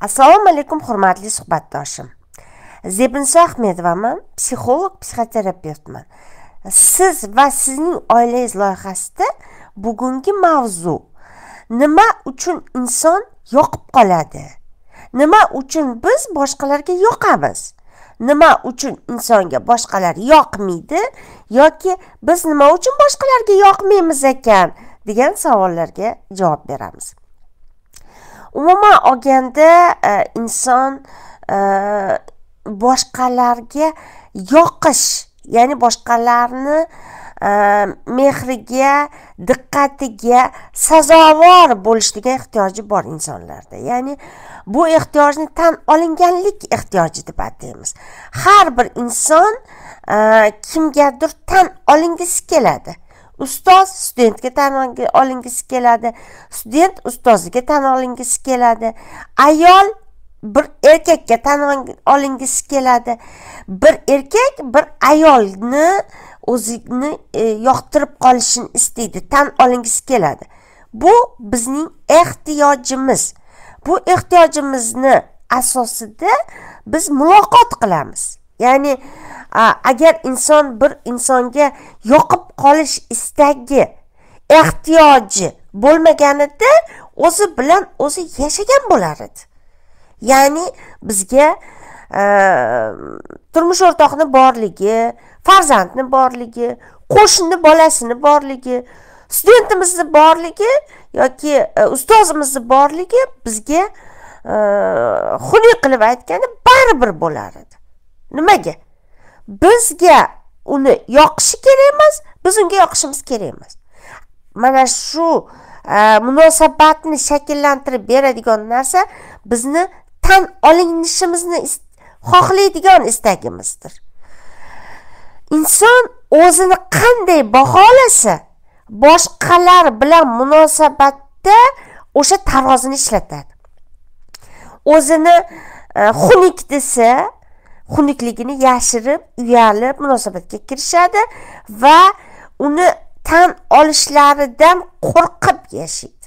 Assalomu alaykum hurmatli suhbatdoshim. Zebiniso Ahmedovaman, psixolog, psixoterapevtman. Siz va sizning oilangiz loyihasida bugungi mavzu: nima uchun inson yoqib qoladi? Nima uchun biz boshqalarga yoqamiz? Nima uchun insonga boshqalar yoqmaydi yoki biz nima uchun boshqalarga yoqmaymiz ekan degan savollarga javob beramiz. Umuman olganda inson boshqalarga yoqish, ya'ni boshqalarni mehriga, diqqatiga sazovor bo'lishga ehtiyoji bor insonlarda. Ya'ni bu ehtiyojni tan olinganlik ehtiyoji deb aytamiz. Har bir inson kimgadir tan olingisi keladi. Ustoz studentga tan olingisi keladi, student ustoziga tan olingisi keladi, ayol bir erkakka tan olingisi keladi. Bir erkak bir ayolni o'zini yoqtirib qolishini istaydi, tan olingisi keladi. Bu bizning ehtiyojimiz. Bu ehtiyojimizni asosida biz muloqot qilamiz. Ya'ni agar inson bir insonga yoqib qolish istagi, ehtiyoji bo'lmaganida o'zi bilan o'zi yashagan bo'lar edi. Ya'ni bizga turmush o'rtoqni borligi, farzandni borligi, qo'shni bolasini borligi, studentimizni borligi yoki ustozimizni borligi bizga xunuk qilib aytganda baribir bo'lar edi. Nimaga? Bizga uni yoqishi kerak emas, biz unga yoqishimiz kerak emas. Mana shu munosabatni shakllantirib beradigan narsa bizni tan olinishimizni xohlaydigan istagimizdir. Inson o'zini qanday baholasa, boshqalar bilan munosabatda o'sha tarozini ishlatadi. O'zini xunuk desa, xunukligini yashirib, uyalib munosabatga kirishadi va uni tan olishlaridan qo'rqib yashaydi.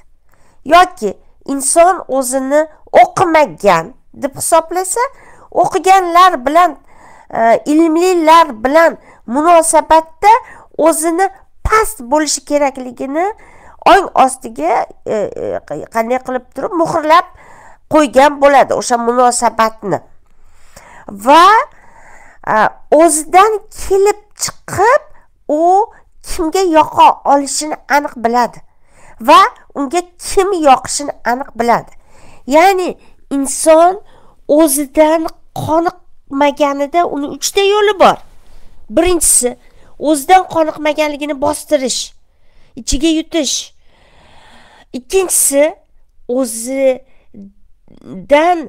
Yoki inson o'zini o'qimagan deb hisoblasa, o'qiganlar bilan, ilmlilar bilan munosabatda o'zini past bo'lishi kerakligini ong ostiga qanday qilib turib muhrlab qo'ygan bo'ladi o'sha munosabatni. Va o'zidan kelib chiqib u kimga yoqa olishini aniq biladi va unga kim yoqishini aniq biladi. Ya'ni inson o'zidan qoniqmaganida uni 3 ta yo'li bor. Birinchisi o'zidan qoniqmaganligini bostirish, ichiga yutish. Ikkinchisi o'zidan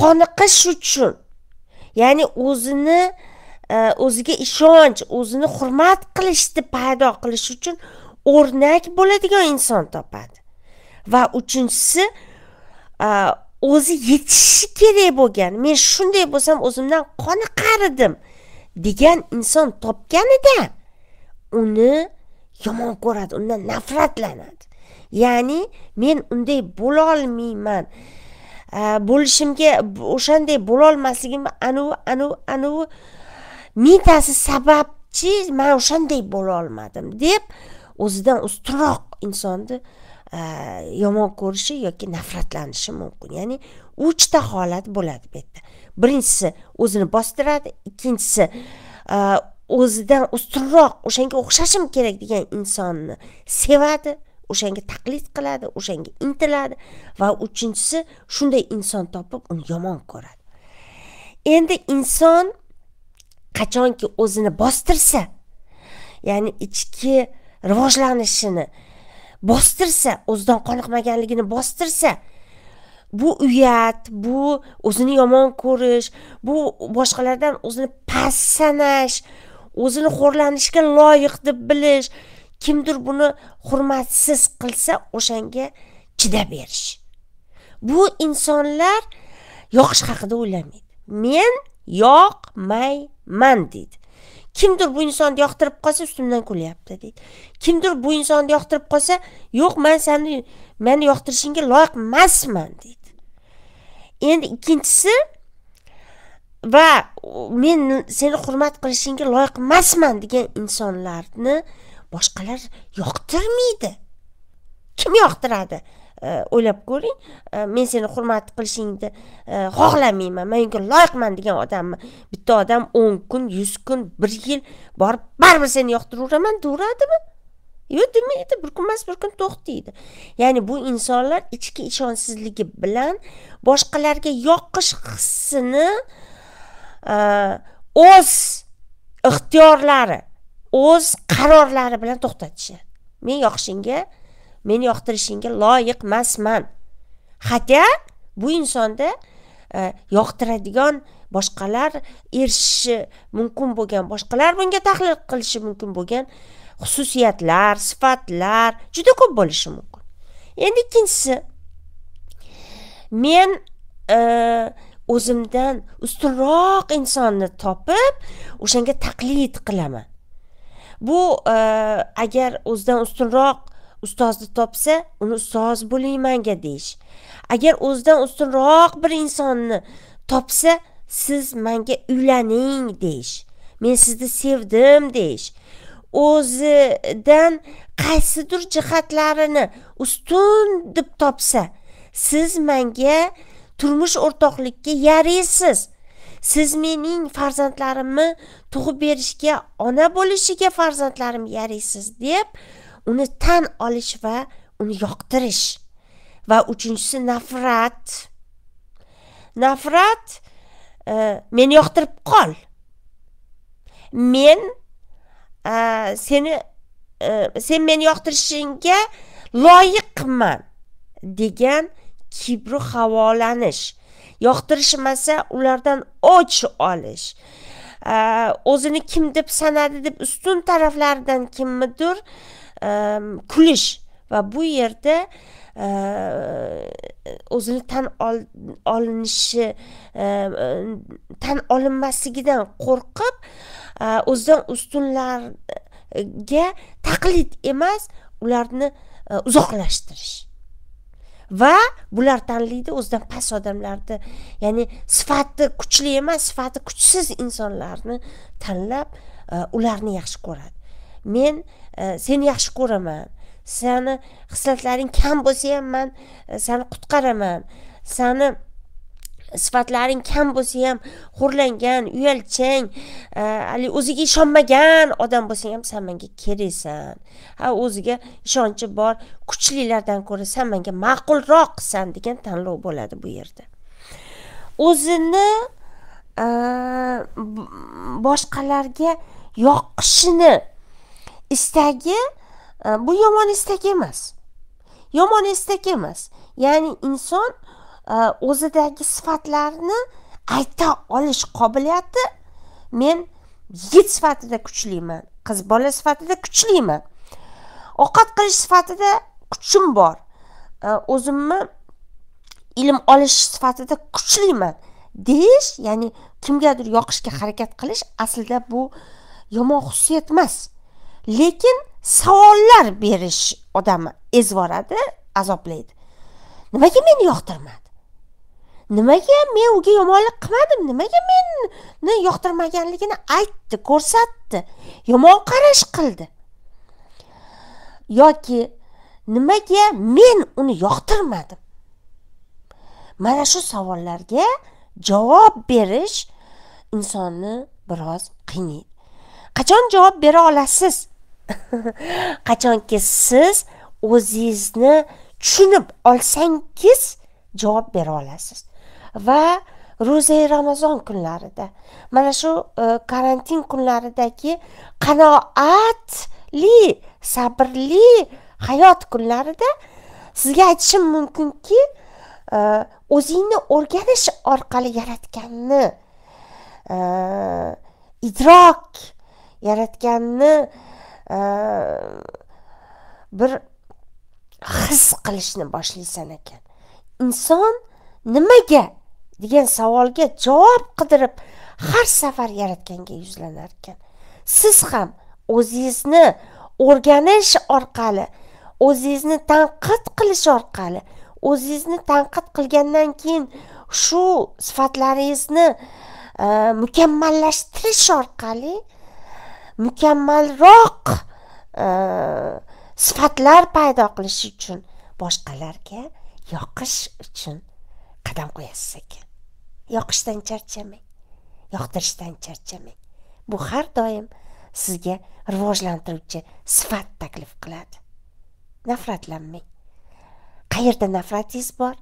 qoniqish uchun, ya'ni o'zini, o'ziga ishonch, o'zini hurmat qilishni paydo qilish uchun o'rnak bo'ladigan inson topadi. Va uchinchisi o'zi yetishi kerak bo'lgan, men shunday bo'lsam o'zimdan qoniqar edim degan inson topganida uni yomon ko'radi, undan nafratlanadi. Ya'ni men unday bo'la olmayman, bo'lishimga o'shanday bo'la olmasligimni anu mitasi sababchi men o'shanday bo'la olmadim deb o'zidan ustunroq insonni yomon ko'rishi yoki nafratlanishi mumkin. Ya'ni 3 ta holat bo'ladi bu yerda. Birinchisi o'zini bostiradi, ikkinchisi o'zidan ustunroq, o'shanga o'xshashim kerak degan insonni sevadi, o'shanga taqlid qiladi, o'shanga intiladi va uchinchisi shunday inson topib uni yomon ko'radi. Endi inson qachonki o'zini bostirsa, ya'ni ichki rivojlanishini bostirsa, o'zidan qoniqmaganligini bostirsa, bu uyat, bu o'zini yomon ko'rish, bu boshqalardan o'zini past sanash, o'zini xo'rlanishga loyiq deb bilish, kimdir buni hurmatsiz qilsa o'shanga chidab berish. Bu insonlar yoqish haqida o'ylamaydi. Men yoqmayman deydi. Kimdir bu insonni yoqtirib qolsa ustimdan kulyapti deydi. Kimdir bu insonni yoqtirib qolsa, yo'q, men seni yoqtirishingga loyiq emasman deydi. Endi ikkinchisi va men seni hurmat qilishingga loyiq emasman degan insonlarni boshqalar yoqtirmaydi. Kim yoqtiradi? O'ylab ko'ring. Men seni hurmat qilishingni xohlamayman, menga loyiqman degan odamni bitta odam 10 kun, 100 kun, 1 yil borib baribir seni yoqtiraveraman, to'g'radimi? Yo'q demaydi, bir kun emas, bir kun to'xtaydi. Ya'ni bu insonlar ichki ishonsizligi bilan boshqalarga yoqish hissini o'z ixtiyorlari, o'z qarorlari bilan to'xtatishi. Men yoqishingga, men yoqtirishingga loyiq emasman. Hatto bu insonda yoqtiradigan boshqalar erishishi mumkin bo'lgan, boshqalar bunga tahlil qilishi mumkin bo'lgan xususiyatlar, sifatlar juda ko'p bo'lishi mumkin. Endi ikkinchisi, men o'zimdan ustunroq insonni topib, o'shanga taqlid qilaman. Bu agar o'zidan ustunroq ustozni topsa, uni ustoz bo'laymanga deyish. Agar o'zidan ustunroq bir insonni topsa, siz menga uylaning deyish. Men sizni sevdim deyish. O'zidan qaysidir jihatlarini ustun deb topsa, siz menga turmush o'rtoqlikka yaraysiz. Siz mening farzandlarimni tug'ib berishga, ona bo'lishiga farzandlarim yaraysiz deb uni tan olish va uni yoqtirish. Va uchinchisi nafrat. Nafrat meni yoqtirib qol. Men sen meni yoqtirishingga loyiqman degan kibr havolanish, yoqtirishmasa ulardan o'ch olish, o'zini kim deb sanadi deb ustun taraflaridan kimmidir kulish va bu yerda o'zini tan olinmasligidan qo'rqib o'zidan ustunlarga taqlid emas, ularni uzoqlashtirish va bular tanlaydi o'zidan past odamlarni, ya'ni sifati kuchli emas, sifati kuchsiz insonlarni tanlab ularni yaxshi ko'radi. Men seni yaxshi ko'raman, seni xislatlaring kam bo'lsa ham men seni qutqaraman, seni sifatlaring kam bo'lsa ham xo'rlangan, uyalchang, hali o'ziga ishonmagan odam bo'lsa ham sen menga keraksan. Ha, o'ziga ishonchi bor kuchlilardan ko'ra sen menga ma'qulroqsan degan tanlov bo'ladi bu yerda. O'zini boshqalarga yoqishini istagi bu yomon istak emas. Yomon istak emas. Ya'ni inson o'zidagi sifatlarni ayta olish qobiliyati, men yigit sifatida kuchliman, qiz bola sifatida kuchliman, ovqat qilish sifatida kuchim bor, o'zimni ilm olish sifatida kuchliman deyish, ya'ni kimgadir yoqishga harakat qilish aslida bu yomon xususiyat emas, lekin savollar berish odamni ezvoradi, azoblaydi. Nimaga meni yoqtirmadi? Nimaga men unga yomonlik qilmadim? Nimaga meni yoqtirmaganligini aytdi, ko'rsatdi, yomon qarash qildi? Yoki nimaga men uni yoqtirmadim? Mana shu savollarga javob berish insonni biroz qiynaydi. Qachon javob bera olasiz? Qachonki siz o'zingizni tushunib olsangiz javob bera olasiz. Va ro'za-i Ramazon kunlarida, mana shu karantin kunlaridagi qanoatli, sabrli hayot kunlarida sizga aytishim mumkinki, o'zingni o'rganish orqali yaratganni idrok, yaratganni bir his qilishni boshlaysan ekan. Inson nimaga degan savolga javob qidirib har safar yaratganga yuzlanar ekan. Siz ham o'zingizni o'rganish orqali, o'zingizni tanqid qilish orqali, o'zingizni tanqid qilgandan keyin shu sifatlaringizni mükemmelleştiriş orqali mükemmelroq sifatlar paydo qilish uchun, boshqalarga yoqish uchun qadam qo'yasiz ekan. Yoqishdan charchamang, yoqtirishdan charchamang. Bu har doim sizga rivojlantiruvchi sifat taklif qiladi. Nafratlanmang. Qayerda nafratingiz bor?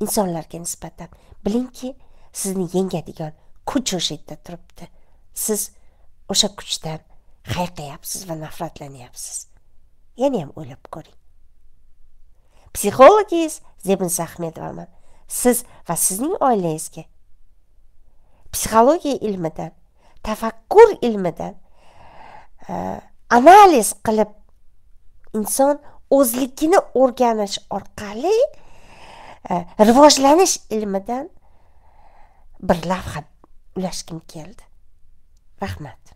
İnsanlarga nisbatan bilingki, sizni yengadigan kuch o'sha yerda turibdi. Siz o'sha kuchdan hayqayapsiz va nafratlanyapsiz. Yana ham o'ylab ko'ring. Psixologingiz Zebiniso Ahmedova. Siz va sizning oilangizga psixologiya ilmidan, tafakkur ilmidan analiz qilib inson o'zligini o'rganish orqali rivojlanish ilmidan bir lavha ulashkim keldi. Rahmat.